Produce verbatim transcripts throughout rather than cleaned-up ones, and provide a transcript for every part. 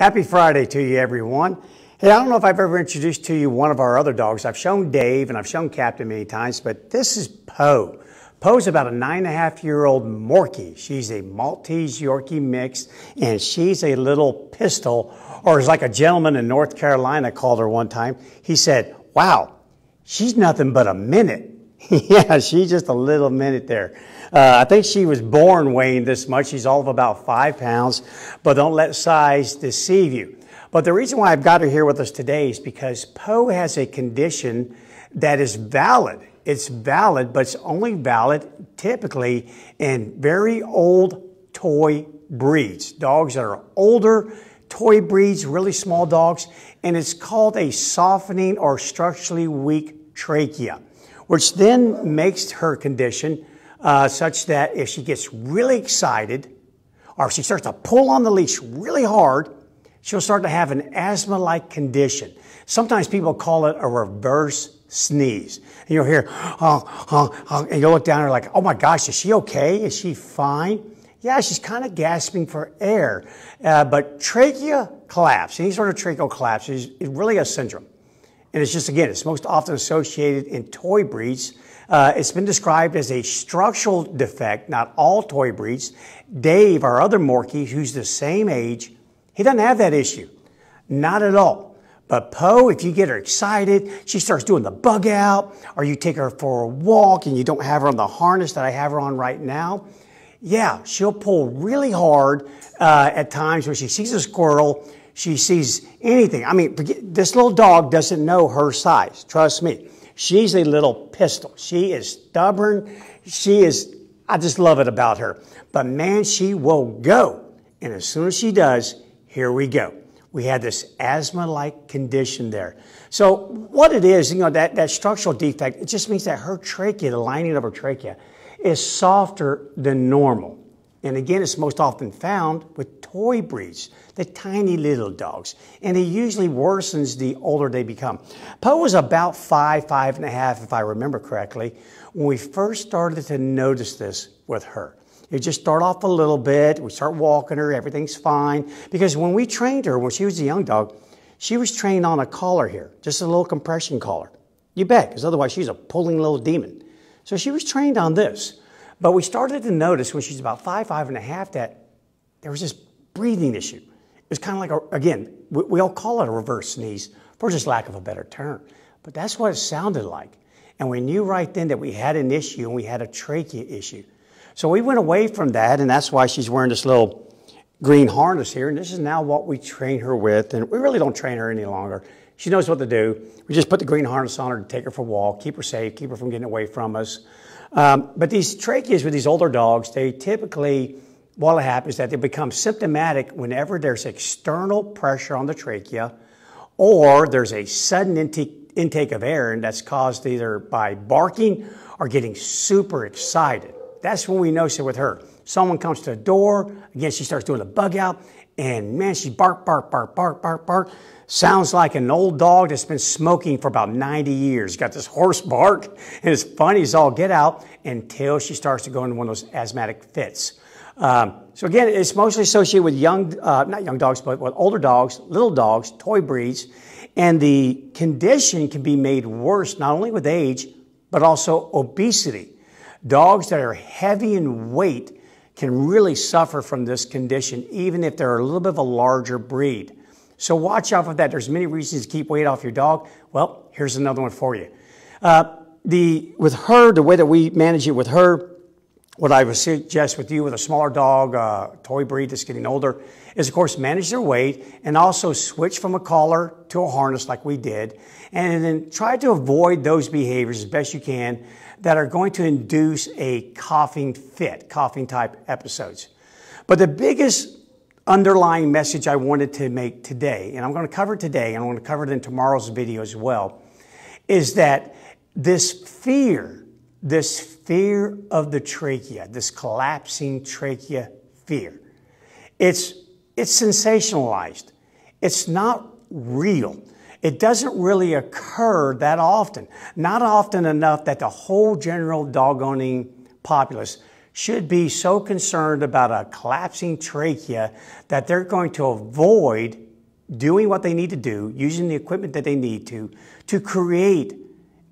Happy Friday to you, everyone. Hey, I don't know if I've ever introduced to you one of our other dogs. I've shown Dave and I've shown Captain many times, but this is Poe. Poe's about a nine and a half year old Morkie. She's a Maltese Yorkie mix, and she's a little pistol, or as like a gentleman in North Carolina called her one time. He said, "Wow, she's nothing but a minute." Yeah, she's just a little minute there. Uh, I think she was born weighing this much. She's all of about five pounds, but don't let size deceive you. But the reason why I've got her here with us today is because Poe has a condition that is valid. It's valid, but it's only valid typically in very old toy breeds, dogs that are older, toy breeds, really small dogs, and it's called a softening or structurally weak trachea, which then makes her condition Uh, such that if she gets really excited, or if she starts to pull on the leash really hard, she'll start to have an asthma-like condition. Sometimes people call it a reverse sneeze. And you'll hear, honk, honk, honk, and you'll look down and you're like, oh my gosh, is she okay? Is she fine? Yeah, she's kind of gasping for air. Uh, but trachea collapse, any sort of tracheal collapse, is really a syndrome. And it's just, again, it's most often associated in toy breeds. Uh, it's been described as a structural defect, not all toy breeds. Dave, our other Morkie, who's the same age, he doesn't have that issue. Not at all. But Poe, if you get her excited, she starts doing the bug out, or you take her for a walk and you don't have her on the harness that I have her on right now, yeah, she'll pull really hard uh, at times when she sees a squirrel. She sees anything. I mean, this little dog doesn't know her size. Trust me. She's a little pistol. She is stubborn. She is, I just love it about her. But man, she will go. And as soon as she does, here we go. We had this asthma-like condition there. So what it is, you know, that, that structural defect, it just means that her trachea, the lining of her trachea, is softer than normal. And again, it's most often found with toy breeds, the tiny little dogs. And it usually worsens the older they become. Poe was about five, five and a half, if I remember correctly, when we first started to notice this with her. You just start off a little bit, we start walking her, everything's fine. Because when we trained her, when she was a young dog, she was trained on a collar here, just a little compression collar. You bet, because otherwise she's a pulling little demon. So she was trained on this. But we started to notice when she's about five, five and a half, that there was this breathing issue. It's kind of like, a, again, we, we all call it a reverse sneeze for just lack of a better term. But that's what it sounded like. And we knew right then that we had an issue and we had a trachea issue. So we went away from that, and that's why she's wearing this little green harness here. And this is now what we train her with. And we really don't train her any longer. She knows what to do. We just put the green harness on her to take her for a walk, keep her safe, keep her from getting away from us. Um, but these tracheas with these older dogs, they typically, what will happen is that they become symptomatic whenever there's external pressure on the trachea or there's a sudden intake, intake of air, and that's caused either by barking or getting super excited. That's when we notice it with her. Someone comes to the door, again, she starts doing a bug out, and man, she bark, bark, bark, bark, bark, bark. Sounds like an old dog that's been smoking for about ninety years. Got this hoarse bark, and it's funny as all get out until she starts to go into one of those asthmatic fits. Um, so again, it's mostly associated with young, uh, not young dogs, but with older dogs, little dogs, toy breeds, and the condition can be made worse not only with age, but also obesity. Dogs that are heavy in weight can really suffer from this condition, even if they're a little bit of a larger breed. So watch out for that. There's many reasons to keep weight off your dog. Well, here's another one for you. Uh, the, with her, the way that we manage it with her, what I would suggest with you with a smaller dog, uh, toy breed that's getting older, is of course manage their weight and also switch from a collar to a harness like we did. And then try to avoid those behaviors as best you can that are going to induce a coughing fit, coughing type episodes. But the biggest underlying message I wanted to make today, and I'm going to cover it today, and I'm going to cover it in tomorrow's video as well, is that this fear, this fear of the trachea, this collapsing trachea fear, it's, it's sensationalized. It's not real. It doesn't really occur that often, not often enough that the whole general dog-owning populace should be so concerned about a collapsing trachea that they're going to avoid doing what they need to do, using the equipment that they need to, to create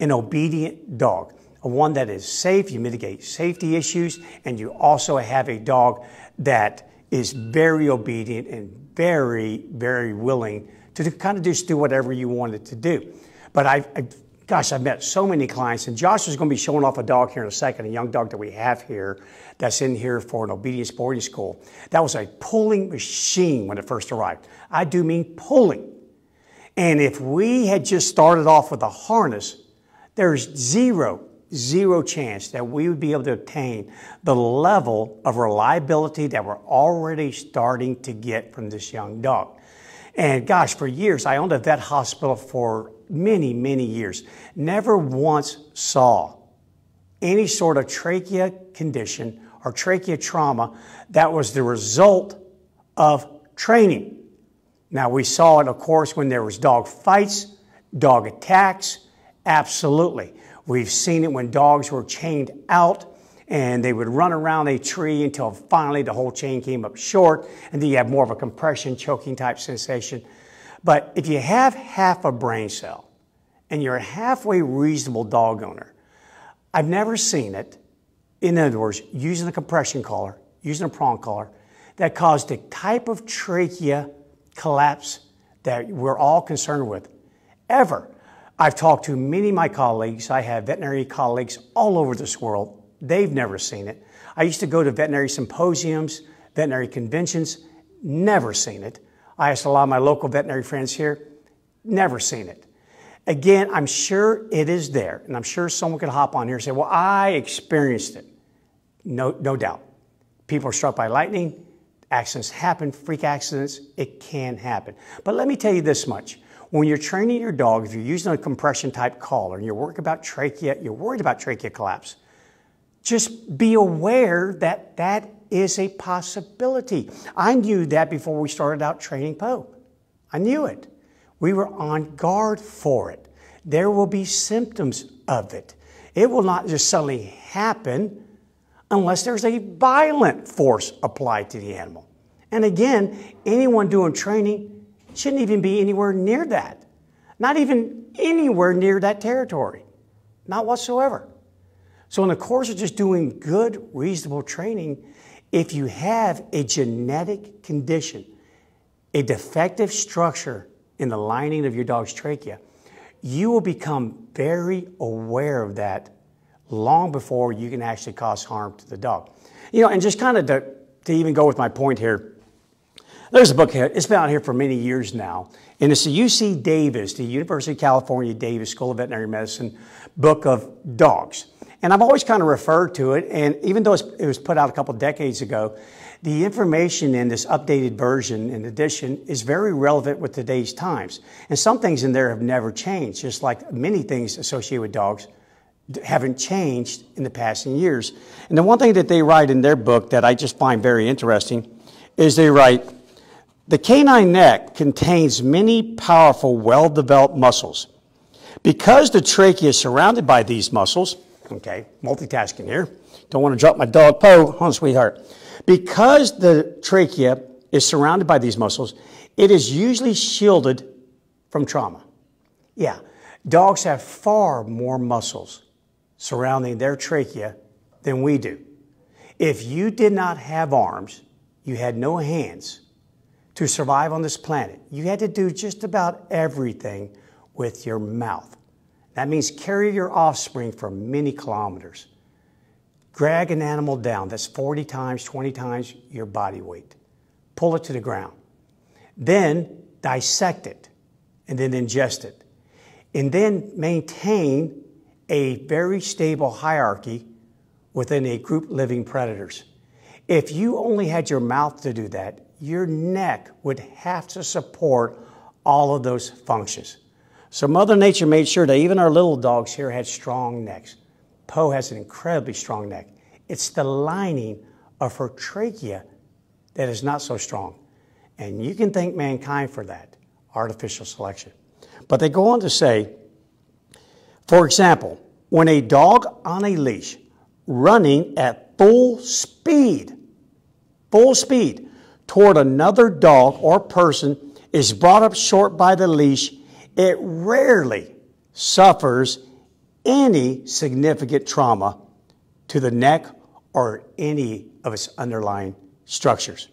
an obedient dog, one that is safe. You mitigate safety issues, and you also have a dog that is very obedient and very, very willing to kind of just do whatever you want it to do. But I've, I've Gosh, I've met so many clients, and Josh is going to be showing off a dog here in a second, a young dog that we have here that's in here for an obedience boarding school. That was a pulling machine when it first arrived. I do mean pulling. And if we had just started off with a harness, there's zero, zero chance that we would be able to obtain the level of reliability that we're already starting to get from this young dog. And gosh, for years, I owned a vet hospital for many, many years. Never once saw any sort of trachea condition or trachea trauma that was the result of training. Now, we saw it, of course, when there was dog fights, dog attacks. Absolutely. We've seen it when dogs were chained out and they would run around a tree until finally the whole chain came up short, and then you have more of a compression, choking type sensation. But if you have half a brain cell and you're a halfway reasonable dog owner, I've never seen it, in other words, using a compression collar, using a prong collar, that caused the type of trachea collapse that we're all concerned with, ever. I've talked to many of my colleagues. I have veterinary colleagues all over this world. They've never seen it. I used to go to veterinary symposiums, veterinary conventions, never seen it. I asked a lot of my local veterinary friends here, never seen it. Again, I'm sure it is there, and I'm sure someone could hop on here and say, well, I experienced it. No, no doubt. People are struck by lightning, accidents happen, freak accidents, it can happen. But let me tell you this much. When you're training your dog, if you're using a compression type collar and you're worried about trachea, you're worried about trachea collapse, just be aware that that is a possibility. I knew that before we started out training Poe. I knew it. We were on guard for it. There will be symptoms of it. It will not just suddenly happen unless there's a violent force applied to the animal. And again, anyone doing training shouldn't even be anywhere near that. Not even anywhere near that territory. Not whatsoever. So in the course of just doing good, reasonable training, if you have a genetic condition, a defective structure in the lining of your dog's trachea, you will become very aware of that long before you can actually cause harm to the dog. You know, and just kind of to, to even go with my point here, there's a book here. It's been out here for many years now. And it's the U C Davis, the University of California Davis School of Veterinary Medicine, book of dogs. And I've always kind of referred to it, and even though it was put out a couple decades ago, the information in this updated version and edition is very relevant with today's times. And some things in there have never changed, just like many things associated with dogs haven't changed in the passing years. And the one thing that they write in their book that I just find very interesting is they write, the canine neck contains many powerful, well-developed muscles. Because the trachea is surrounded by these muscles, okay, multitasking here. Don't want to drop my dog, Poe, on, sweetheart. Because the trachea is surrounded by these muscles, it is usually shielded from trauma. Yeah, dogs have far more muscles surrounding their trachea than we do. If you did not have arms, you had no hands to survive on this planet. You had to do just about everything with your mouth. That means carry your offspring for many kilometers. Drag an animal down. That's forty times, twenty times your body weight. Pull it to the ground. Then dissect it and then ingest it. And then maintain a very stable hierarchy within a group living predators. If you only had your mouth to do that, your neck would have to support all of those functions. So Mother Nature made sure that even our little dogs here had strong necks. Poe has an incredibly strong neck. It's the lining of her trachea that is not so strong. And you can thank mankind for that, artificial selection. But they go on to say, for example, when a dog on a leash running at full speed, full speed toward another dog or person is brought up short by the leash, it rarely suffers any significant trauma to the neck or any of its underlying structures.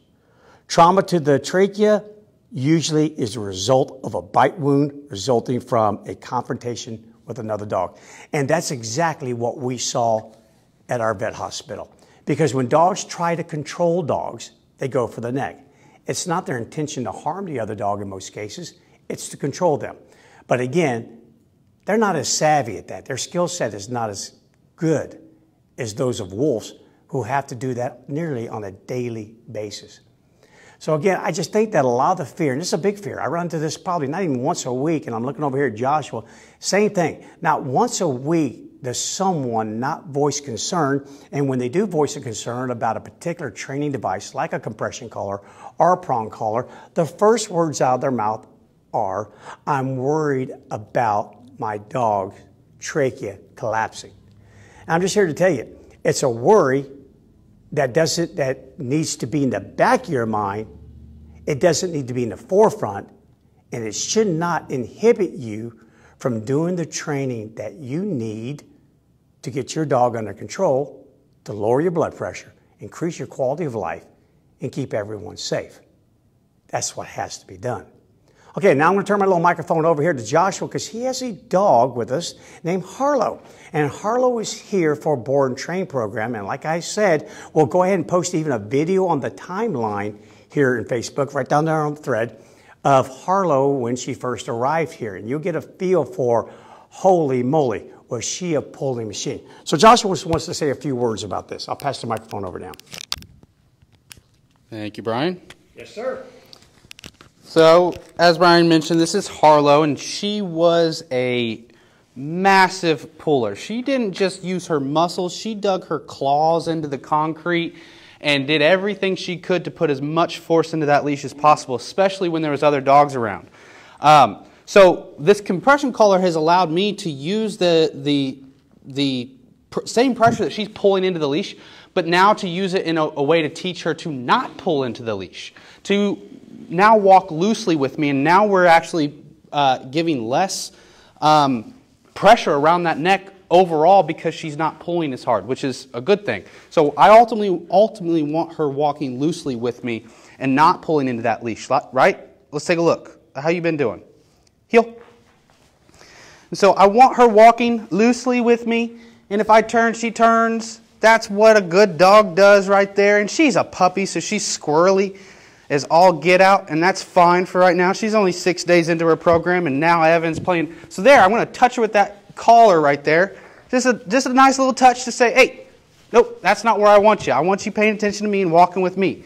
Trauma to the trachea usually is a result of a bite wound resulting from a confrontation with another dog. And that's exactly what we saw at our vet hospital. Because when dogs try to control dogs, they go for the neck. It's not their intention to harm the other dog in most cases, it's to control them. But again, they're not as savvy at that. Their skill set is not as good as those of wolves, who have to do that nearly on a daily basis. So again, I just think that a lot of the fear, and this is a big fear, I run into this probably not even once a week, and I'm looking over here at Joshua, same thing. Not once a week does someone not voice concern, and when they do voice a concern about a particular training device, like a compression collar or a prong collar, the first words out of their mouth are, I'm worried about my dog's trachea collapsing. And I'm just here to tell you, it's a worry that doesn't, that needs to be in the back of your mind. It doesn't need to be in the forefront, and it should not inhibit you from doing the training that you need to get your dog under control, to lower your blood pressure, increase your quality of life, and keep everyone safe. That's what has to be done. Okay, now I'm going to turn my little microphone over here to Joshua, because he has a dog with us named Harlow. And Harlow is here for Born Train Program. And like I said, we'll go ahead and post even a video on the timeline here in Facebook, right down there on the thread, of Harlow when she first arrived here. And you'll get a feel for, holy moly, was she a pulling machine. So Joshua wants to say a few words about this. I'll pass the microphone over now. Thank you, Brian. Yes, sir. So, as Brian mentioned, this is Harlow, and she was a massive puller. She didn't just use her muscles, she dug her claws into the concrete and did everything she could to put as much force into that leash as possible, especially when there was other dogs around. Um, so, this compression collar has allowed me to use the, the, the pr- same pressure that she's pulling into the leash, but now to use it in a, a way to teach her to not pull into the leash, to now walk loosely with me, and now we're actually uh, giving less um, pressure around that neck overall because she's not pulling as hard, which is a good thing. So I ultimately, ultimately want her walking loosely with me and not pulling into that leash, right? Let's take a look. How you been doing? Heel. And so I want her walking loosely with me, and if I turn, she turns. That's what a good dog does right there, and she's a puppy, so she's squirrely is all get out, and that's fine for right now. She's only six days into her program, and now Evan's playing. So there, I'm going to touch her with that collar right there. Just a, just a nice little touch to say, hey, nope, that's not where I want you. I want you paying attention to me and walking with me.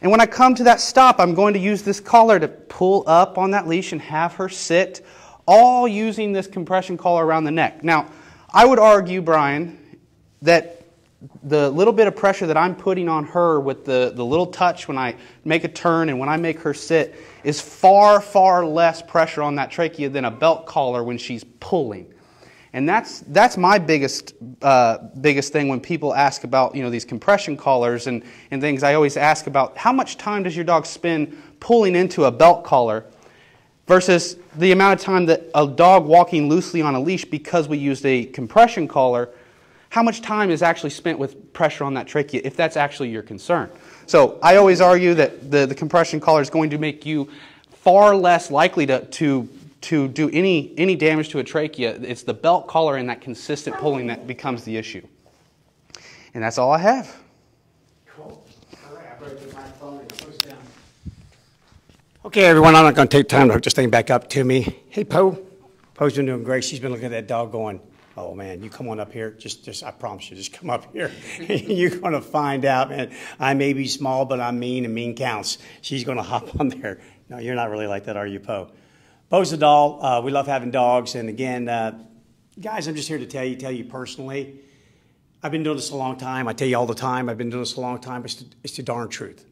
And when I come to that stop, I'm going to use this collar to pull up on that leash and have her sit, all using this compression collar around the neck. Now, I would argue, Brian, that the little bit of pressure that I'm putting on her with the, the little touch when I make a turn and when I make her sit is far, far less pressure on that trachea than a belt collar when she's pulling. And that's, that's my biggest, uh, biggest thing when people ask about, you know, these compression collars and, and things. I always ask about how much time does your dog spend pulling into a belt collar versus the amount of time that a dog walking loosely on a leash because we used a compression collar. How much time is actually spent with pressure on that trachea, if that's actually your concern? So I always argue that the, the compression collar is going to make you far less likely to, to, to do any, any damage to a trachea. It's the belt collar and that consistent pulling that becomes the issue. And that's all I have. Cool. All right, I broke the microphone and close down. Okay, everyone, I'm not going to take time to hook this thing back up to me. Hey, Poe. Poe's been doing great. She's been looking at that dog going, oh man, you come on up here, just, just I promise you, just come up here. You're gonna find out, man, I may be small, but I'm mean and mean counts. She's gonna hop on there. No, you're not really like that, are you, Poe? Poe's a doll, uh, we love having dogs. And again, uh, guys, I'm just here to tell you, tell you personally, I've been doing this a long time. I tell you all the time, I've been doing this a long time, it's the, it's the darn truth.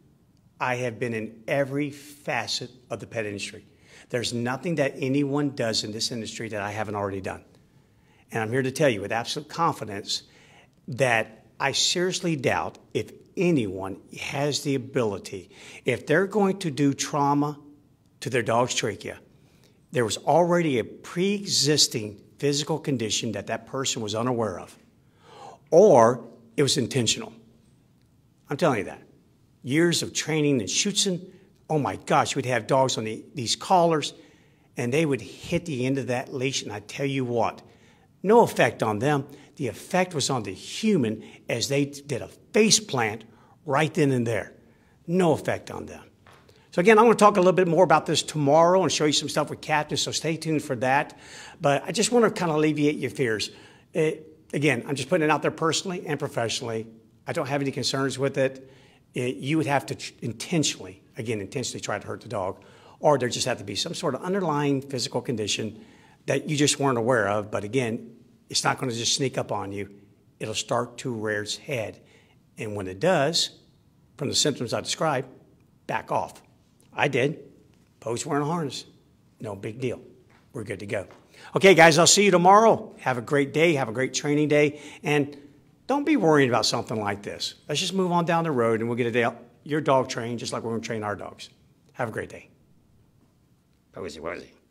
I have been in every facet of the pet industry. There's nothing that anyone does in this industry that I haven't already done. And I'm here to tell you with absolute confidence that I seriously doubt if anyone has the ability, if they're going to do trauma to their dog's trachea, there was already a pre-existing physical condition that that person was unaware of, or it was intentional. I'm telling you that. Years of training in schutzen, oh my gosh, we'd have dogs on the, these collars, and they would hit the end of that leash, and I tell you what, no effect on them. The effect was on the human as they did a face plant right then and there. No effect on them. So again, I'm going to talk a little bit more about this tomorrow and show you some stuff with captains, so stay tuned for that. But I just want to kind of alleviate your fears. It, again, I'm just putting it out there personally and professionally. I don't have any concerns with it. It you would have to intentionally, again, intentionally try to hurt the dog, or there just have to be some sort of underlying physical condition that you just weren't aware of. But again, it's not going to just sneak up on you. It'll start to rear its head. And when it does, from the symptoms I described, back off. I did. Pose wearing a harness. No big deal. We're good to go. Okay, guys, I'll see you tomorrow. Have a great day. Have a great training day. And don't be worrying about something like this. Let's just move on down the road, and we'll get a day your dog trained just like we're going to train our dogs. Have a great day. That was it, was it?